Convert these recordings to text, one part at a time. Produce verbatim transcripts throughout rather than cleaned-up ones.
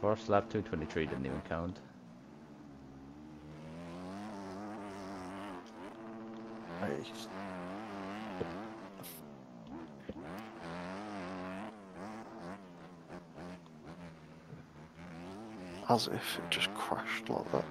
First lap two twenty-three didn't even count. Nice. As if it just crashed like that.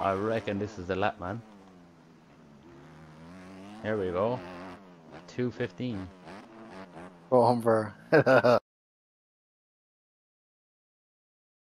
I reckon this is the lap, man. Here we go. two fifteen. Go on, bro.